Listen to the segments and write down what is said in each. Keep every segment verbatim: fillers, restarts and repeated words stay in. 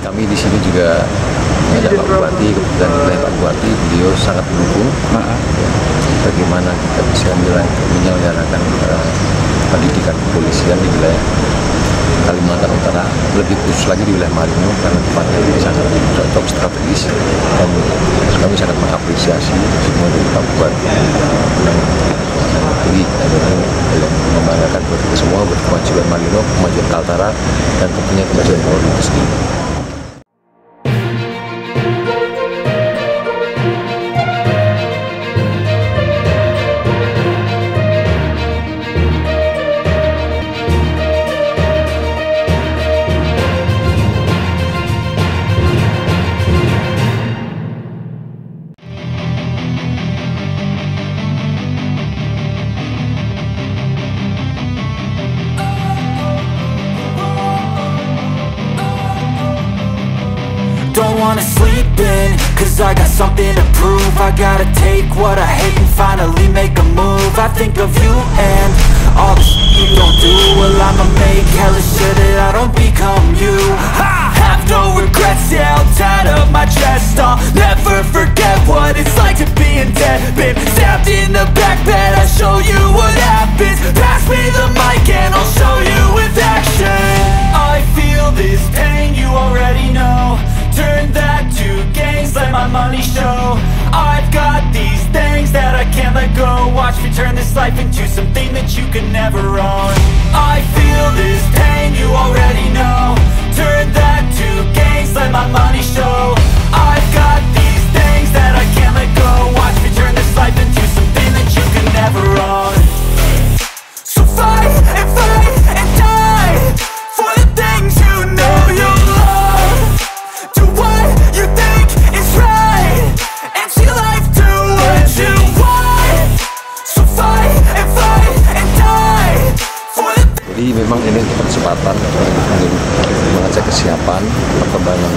Kami di sini juga mengajak Pak Bupati, kebetulan oleh Pak Bupati, beliau sangat mendukung ya, bagaimana kita bisa menyelenggarakan uh, pendidikan kepolisian di wilayah Kalimantan Utara, lebih khusus lagi di wilayah Malinau, karena tempatnya sangat cocok strategis, dan kami sangat mengapresiasi semua dari Pak Bupati yang negeri yang membanggakan buat kita semua, buat kemajuan Malinau, kemajuan Kaltara, dan tentunya kemajuan Polri itu sendiri. Don't wanna sleep in, cause I got something to prove. I gotta take what I hate and finally make a move. I think of you and all the shit you don't do. Well, I'ma make hella sure that I don't become you. I have no regrets, yeah, I'll tie up my chest. I'll never forget what it's like to be in debt. Been stabbed in the back bed, I'll show you what happens. Pass me the mic and I'll show you with action. I feel this pain, you already know. Turn that to gains, let my money show. I've got these things that I can't let go. Watch me turn this life into something that you can never own. I feel this pain, you already know. Turn that to gains, let my money show. I've got these things that I can't let go. Watch me turn this life into something that you can never own. So fight and fight and die for the things you know you love. Jadi memang ini kesempatan untuk mengecek kesiapan perkembangan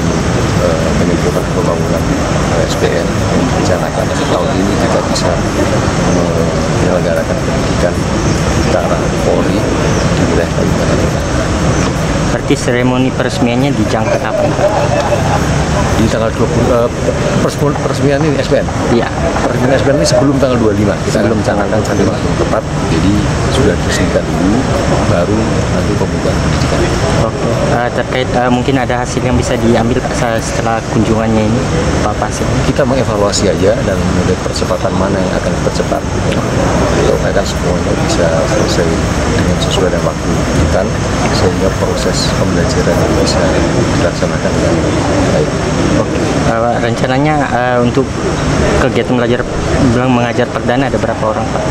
eh, manajemen pembangunan S P N yang direncanakan tahun ini kita bisa menyelenggarakan pendidikan utara Polri di wilayah Kalimantan Utara. Berarti seremoni peresmiannya dijangka kapan? Di tanggal dua puluh, eh, peresmian ini S P N? Iya. Peresmian S P N ini sebelum tanggal dua puluh lima, kita belum canangkan sampai waktu tepat, jadi sudah diresmikan dulu, baru nanti pembukaan pendidikan. Oke, uh, terkait uh, mungkin ada hasil yang bisa diambil Pak, setelah kunjungannya ini, Pak Pasir? Kita mengevaluasi aja, dan melihat percepatan mana yang akan dipercepat. Kita akan semuanya bisa selesai dengan sesuai dengan waktu pendidikan, sehingga proses pembelajaran bisa dilaksanakan dengan baik. Oke. Uh, rencananya uh, untuk kegiatan belajar mengajar perdana ada berapa orang Pak?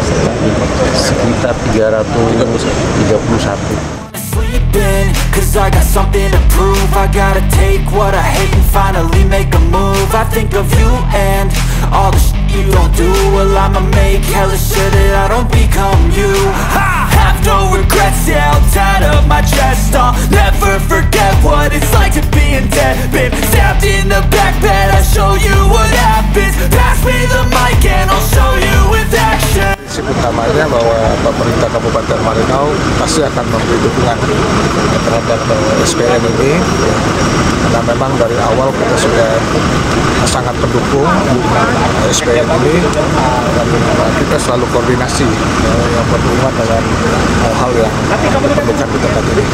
Sekitar tiga ratus tiga puluh satu. Cause I got something to prove. I gotta take what I hate and finally make a move. I think of you and all the shit you don't do. Well, I'ma make hella sure that I don't become you. I have no regrets, yeah, I'll tie up my chest. I'll never forget what it's like to be in debt. Been stabbed in the back bed, I'll show you what happens. Pass me the mic and I'll show you with action. Utamanya bahwa pemerintah Kabupaten Malinau pasti akan memberi dukungan terhadap S P N ini, karena memang dari awal kita sudah sangat mendukung S P N ini, dan kita selalu koordinasi yang berhubungan dengan hal-hal yang diperlukan di tempat ini.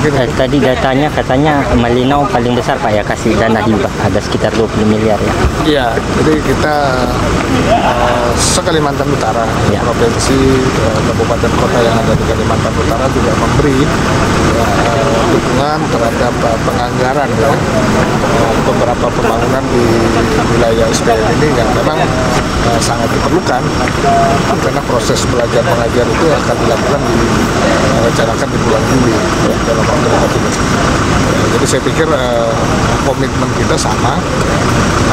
Mungkin eh, tadi datanya katanya Malinau paling besar Pak ya, kasih dana hibah ada sekitar dua puluh miliar ya? Iya, jadi kita eh, se-Kalimantan Utara, ya. Provinsi kabupaten kota yang ada di Kalimantan Utara juga memberi ya, dukungan terhadap penganggaran ya, beberapa pembangunan di wilayah S P N ini yang memang uh, sangat diperlukan, karena proses belajar mengajar itu akan dilakukan di rencanakan di bulan Juli ya, dalam waktu dekat ini. Jadi saya pikir uh, komitmen kita sama,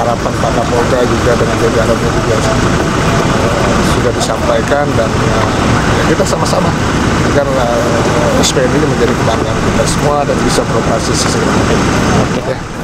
harapan Pak Kapolda juga dengan jajaran juga sudah disampaikan, dan uh, kita sama-sama agar uh, S P N ini menjadi kebanggaan kita semua dan bisa beroperasi sesuai dengan itu.